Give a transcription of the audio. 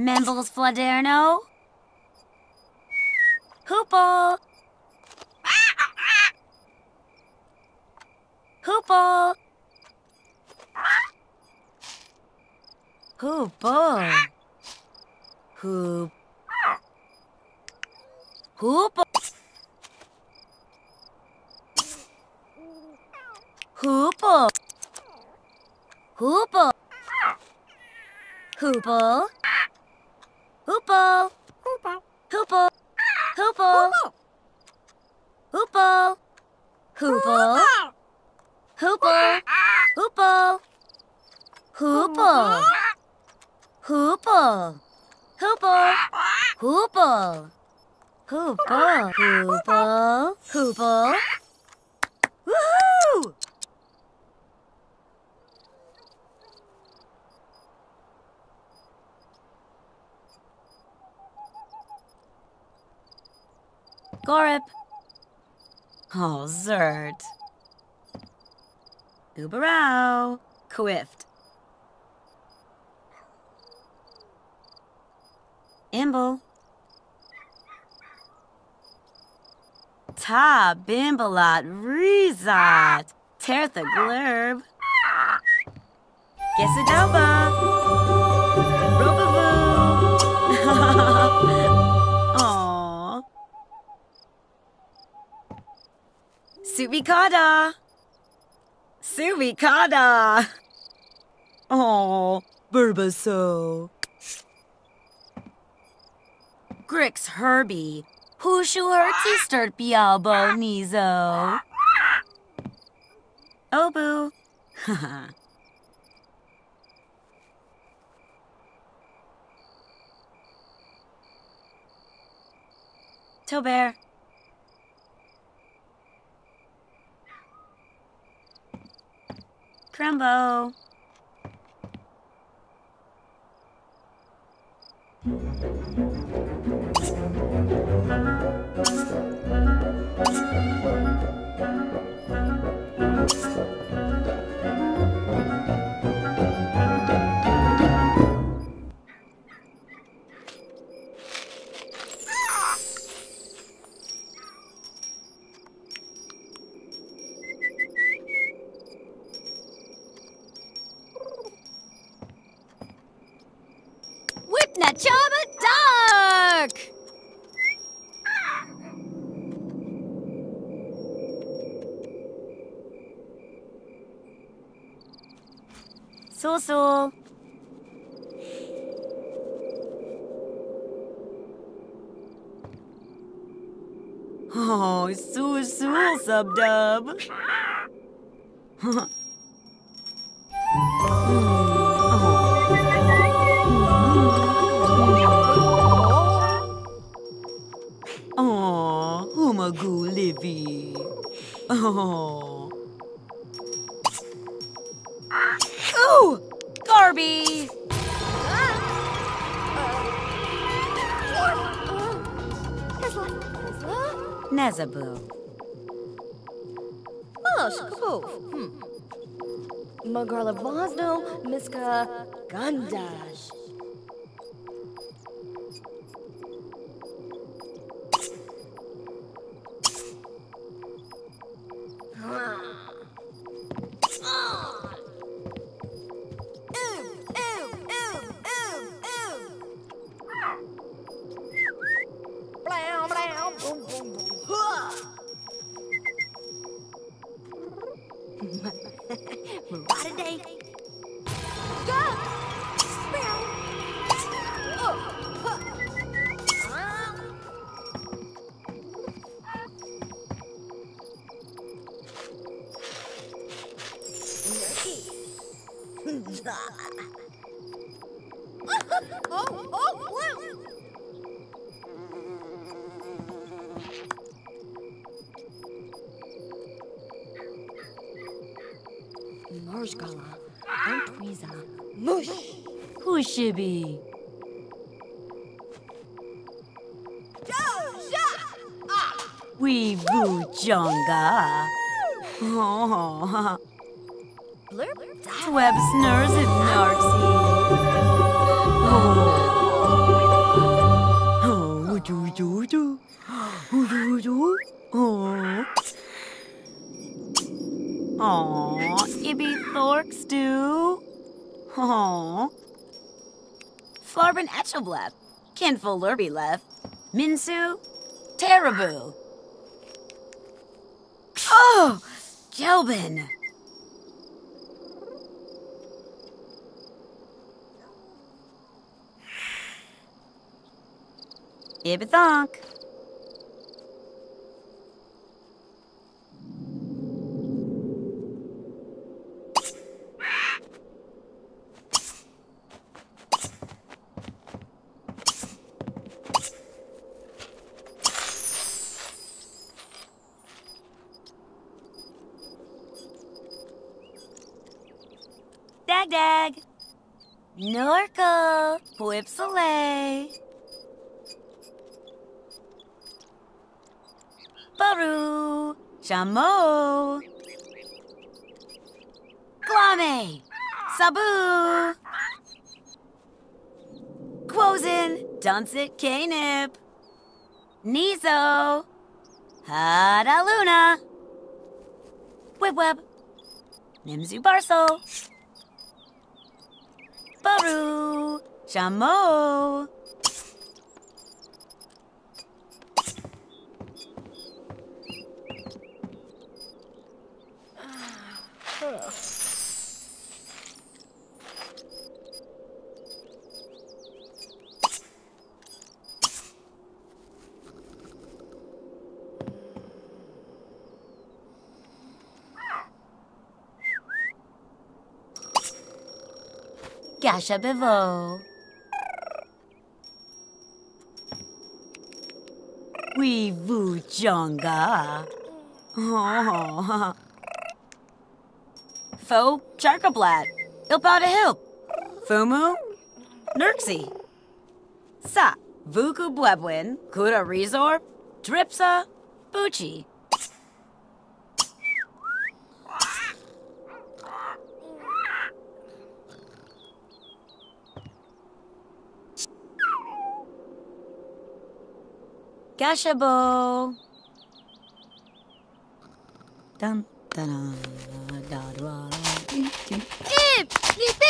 Memble's Fladerno. Hoople. Hoople. Hoople. Hoop. Hoople. Hoople. Hoople. Hoople. Hoople. Hoople. Hoople. Hoople. Hoople. Hoople. Hoople. Hoople. Hoople. Hoople. Hoople. Hoople. Hoople. Hoople. Hoople. Woohoo! Gorip. Oh, Zert. Uberow. Quift. Imble. Ta Bimbalot Rizot. Tertha Glurb. Gesidoba. Robavoo. Subicada. Subicada. Oh, Burbaso. Grix Herbie. Hushu Hertzi Sturt Bialbo Nizo. Obu. Tobear. Crumbo. Chubba Duck! Soul. Oh, Soul Sub-Dub. Goo Livy. Oh. Ooh! Garby! Nazaboo. Malashkapoof. Magarla Vazno, Miska Gandash. Marshgala, Antwiza, Mush, Hushibi. Weevoo Jonga. Oh. Blurb. Tweb Snurs and Narcy. Oh. Aww. Aww, Ibby Thorks do. Aww. Flarben Etchelblep, Kinful Lurbilef, Minsu, Teraboo. Oh, Gelbin. Ibithonk. Dag-dag. Norkel. Poipsole. Baru. Jamo. Glame. Sabu. Quozen. Dunsit Canip. Nizo. Hadaluna. Web-web. Nimzu Barcel. Baru, Jamo, Gasha Bevo. We Vu Jonga. Oh. Faux Charkablat. Ilpata Hilp. Fumu. Nurksi. Sa. Vuku Bwebwin. Kuda Rizor. Dripsa. Buchi. Gashabo. Dum da da da da da da da da da